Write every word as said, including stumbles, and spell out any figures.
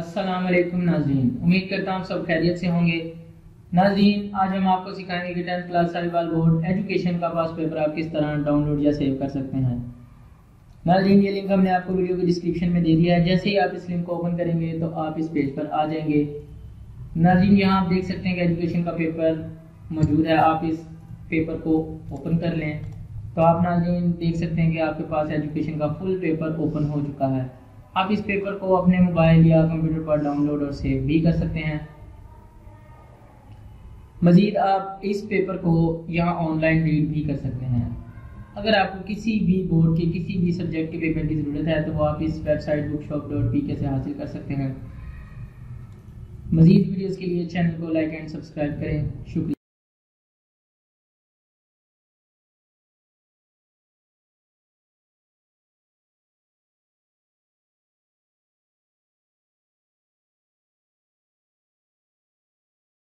अस्सलाम वालेकुम नाज़रीन, उम्मीद करता हूँ सब खैरियत से होंगे। नाज़रीन, आज हम आपको सिखाएंगे कि tenth class Sahiwal board education का पास पेपर आप किस तरह डाउनलोड या सेव कर सकते हैं। नाज़रीन, ये लिंक हमने आपको वीडियो के डिस्क्रिप्शन में दे दिया है। जैसे ही आप इस लिंक को ओपन करेंगे तो आप इस पेज पर आ जाएंगे। नाज़रीन, यहाँ आप देख सकते हैं कि एजुकेशन का पेपर मौजूद है। आप इस पेपर को ओपन कर लें तो आप नाज़रीन देख सकते हैं कि आपके पास एजुकेशन का फुल पेपर ओपन हो चुका है। आप इस पेपर को अपने मोबाइल या कंप्यूटर पर डाउनलोड और सेव भी कर सकते हैं। मज़ीद आप इस पेपर को यहाँ ऑनलाइन रीड भी कर सकते हैं। अगर आपको किसी भी बोर्ड के किसी भी सब्जेक्ट के पेपर की ज़रूरत है तो वो आप इस वेबसाइट बुकशॉप डॉट पी के से हासिल कर सकते हैं। मज़ीद वीडियोज़ के लिए चैनल को लाइक एंड सब्सक्राइब करें। शुक्रिया।